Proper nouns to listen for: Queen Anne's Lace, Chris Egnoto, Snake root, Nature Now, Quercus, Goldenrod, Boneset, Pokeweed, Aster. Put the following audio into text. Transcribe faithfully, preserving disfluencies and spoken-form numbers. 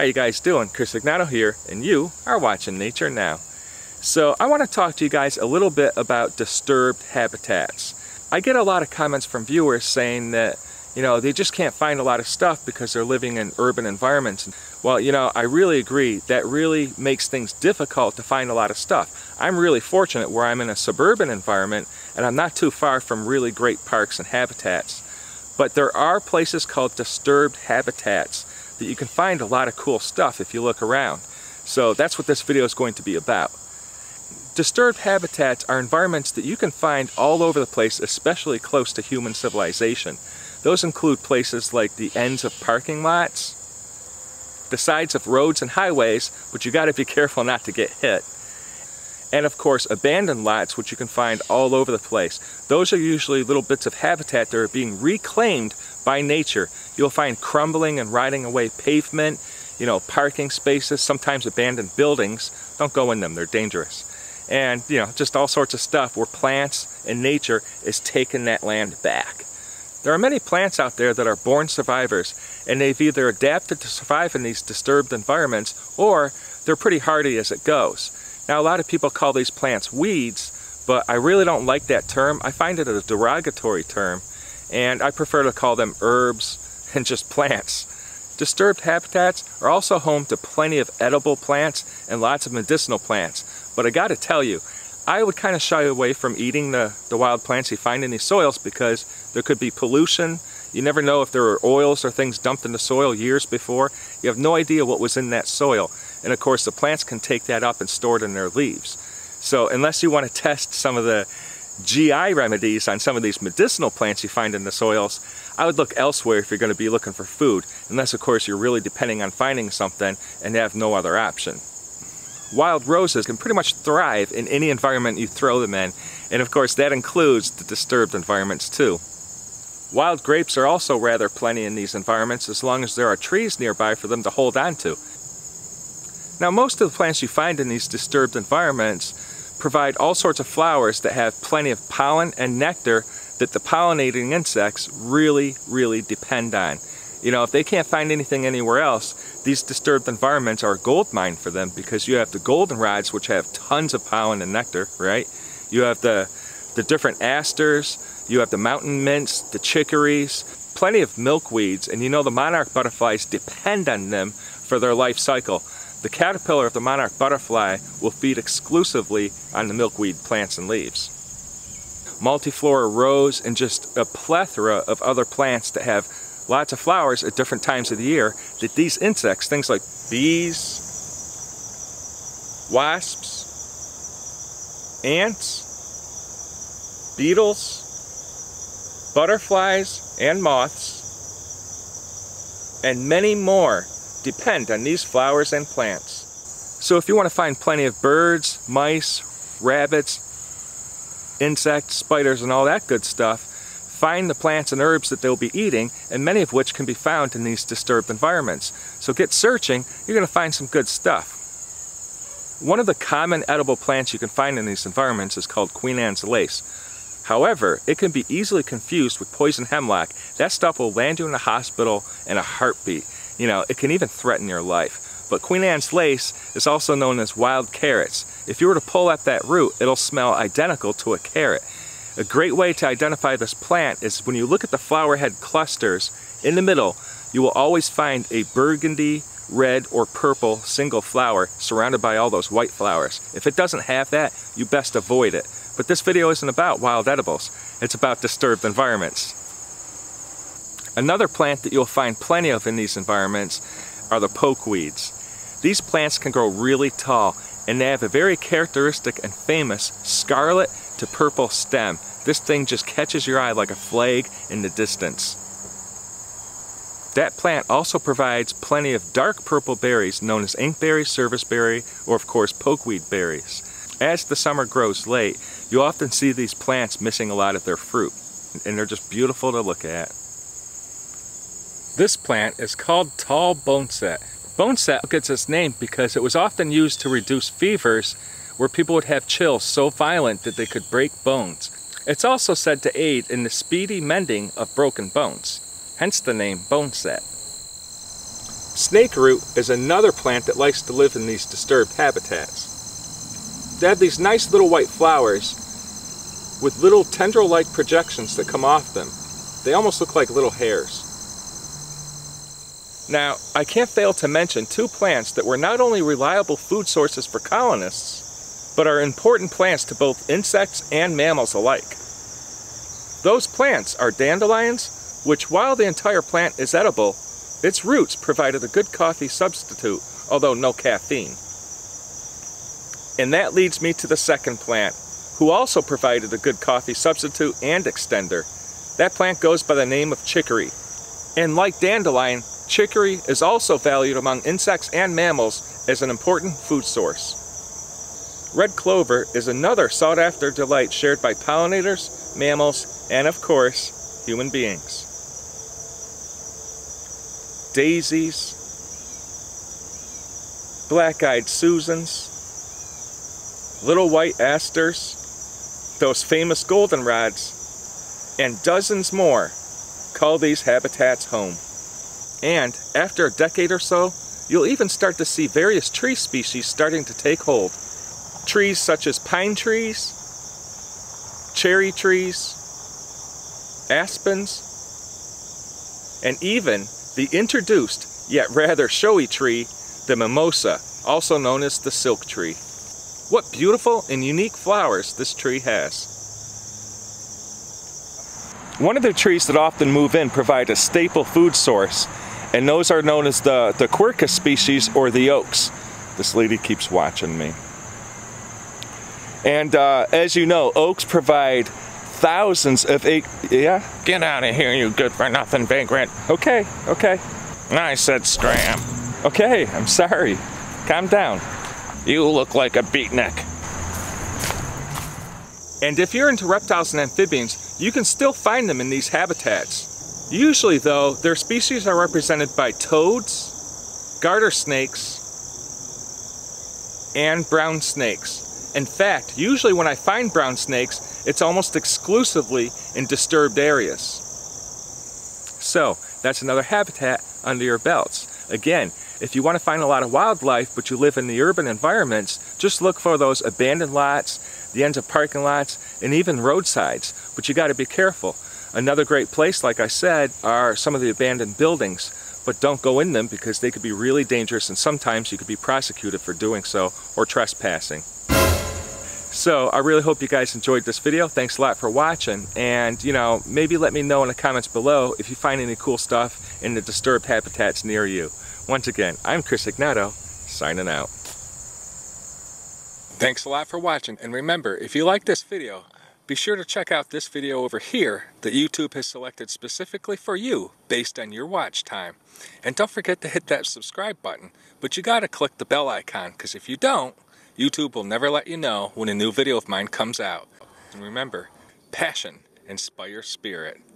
How you guys doing? Chris Egnoto here, and you are watching Nature Now. So I want to talk to you guys a little bit about disturbed habitats. I get a lot of comments from viewers saying that, you know, they just can't find a lot of stuff because they're living in urban environments. Well, you know, I really agree. That really makes things difficult to find a lot of stuff. I'm really fortunate where I'm in a suburban environment and I'm not too far from really great parks and habitats. But there are places called disturbed habitats that you can find a lot of cool stuff if you look around. So that's what this video is going to be about. Disturbed habitats are environments that you can find all over the place, especially close to human civilization. Those include places like the ends of parking lots, the sides of roads and highways, but you got to be careful not to get hit. And of course, abandoned lots, which you can find all over the place. Those are usually little bits of habitat that are being reclaimed by nature. You'll find crumbling and rotting away pavement, you know, parking spaces, sometimes abandoned buildings. Don't go in them, they're dangerous. And, you know, just all sorts of stuff where plants and nature is taking that land back. There are many plants out there that are born survivors, and they've either adapted to survive in these disturbed environments, or they're pretty hardy as it goes. Now, a lot of people call these plants weeds, but I really don't like that term. I find it a derogatory term, and I prefer to call them herbs and just plants. Disturbed habitats are also home to plenty of edible plants and lots of medicinal plants, but I gotta tell you, I would kind of shy away from eating the, the wild plants you find in these soils because there could be pollution. You never know if there were oils or things dumped in the soil years before. You have no idea what was in that soil. And of course, the plants can take that up and store it in their leaves. So unless you want to test some of the G I remedies on some of these medicinal plants you find in the soils, I would look elsewhere if you're going to be looking for food. Unless, of course, you're really depending on finding something and have no other option. Wild roses can pretty much thrive in any environment you throw them in, and of course that includes the disturbed environments too. Wild grapes are also rather plenty in these environments as long as there are trees nearby for them to hold on to. Now, most of the plants you find in these disturbed environments provide all sorts of flowers that have plenty of pollen and nectar that the pollinating insects really, really depend on. You know, if they can't find anything anywhere else, these disturbed environments are a gold mine for them because you have the goldenrods, which have tons of pollen and nectar, right? You have the, the different asters, you have the mountain mints, the chicories, plenty of milkweeds, and you know the monarch butterflies depend on them for their life cycle. The caterpillar of the monarch butterfly will feed exclusively on the milkweed plants and leaves. Multiflora rose and just a plethora of other plants that have lots of flowers at different times of the year that these insects, things like bees, wasps, ants, beetles, butterflies, and moths, and many more depend on these flowers and plants. So if you want to find plenty of birds, mice, rabbits, insects, spiders, and all that good stuff, find the plants and herbs that they'll be eating, and many of which can be found in these disturbed environments. So get searching, you're going to find some good stuff. One of the common edible plants you can find in these environments is called Queen Anne's Lace. However, it can be easily confused with poison hemlock. That stuff will land you in the hospital in a heartbeat. You know, it can even threaten your life. But Queen Anne's Lace is also known as wild carrots. If you were to pull at that root, it'll smell identical to a carrot. A great way to identify this plant is when you look at the flower head clusters in the middle, you will always find a burgundy, red, or purple single flower surrounded by all those white flowers. If it doesn't have that, you best avoid it. But this video isn't about wild edibles, it's about disturbed environments. Another plant that you'll find plenty of in these environments are the pokeweeds. These plants can grow really tall, and they have a very characteristic and famous scarlet to purple stem. This thing just catches your eye like a flag in the distance. That plant also provides plenty of dark purple berries known as inkberry, serviceberry, or of course pokeweed berries. As the summer grows late, you often see these plants missing a lot of their fruit, and they're just beautiful to look at. This plant is called tall boneset. Boneset gets its name because it was often used to reduce fevers where people would have chills so violent that they could break bones. It's also said to aid in the speedy mending of broken bones, hence the name boneset. Snake root is another plant that likes to live in these disturbed habitats. They have these nice little white flowers with little tendril-like projections that come off them. They almost look like little hairs. Now, I can't fail to mention two plants that were not only reliable food sources for colonists, but are important plants to both insects and mammals alike. Those plants are dandelions, which while the entire plant is edible, its roots provided a good coffee substitute, although no caffeine. And that leads me to the second plant, who also provided a good coffee substitute and extender. That plant goes by the name of chicory. And like dandelion, chicory is also valued among insects and mammals as an important food source. Red clover is another sought-after delight shared by pollinators, mammals, and of course, human beings. Daisies, black-eyed Susans, little white asters, those famous goldenrods, and dozens more call these habitats home. And after a decade or so, you'll even start to see various tree species starting to take hold. Trees such as pine trees, cherry trees, aspens, and even the introduced, yet rather showy tree, the mimosa, also known as the silk tree. What beautiful and unique flowers this tree has. One of the trees that often move in provide a staple food source, and those are known as the, the Quercus species or the oaks. This lady keeps watching me. And uh, as you know, oaks provide thousands of ac- yeah? Get out of here, you good-for-nothing vagrant. Okay, okay. I said scram. Okay, I'm sorry. Calm down. You look like a beatnik. And if you're into reptiles and amphibians, you can still find them in these habitats. Usually, though, their species are represented by toads, garter snakes, and brown snakes. In fact, usually when I find brown snakes, it's almost exclusively in disturbed areas. So, that's another habitat under your belts. Again, if you want to find a lot of wildlife, but you live in the urban environments, just look for those abandoned lots, the ends of parking lots, and even roadsides. But you got to be careful. Another great place, like I said, are some of the abandoned buildings. But don't go in them because they could be really dangerous, and sometimes you could be prosecuted for doing so or trespassing. So, I really hope you guys enjoyed this video. Thanks a lot for watching, and you know, maybe let me know in the comments below if you find any cool stuff in the disturbed habitats near you. Once again, I'm Chris Egnoto, signing out. Thanks a lot for watching, and remember, if you like this video, be sure to check out this video over here that YouTube has selected specifically for you based on your watch time. And don't forget to hit that subscribe button, but you gotta click the bell icon, because if you don't, YouTube will never let you know when a new video of mine comes out. And remember, passion inspires spirit.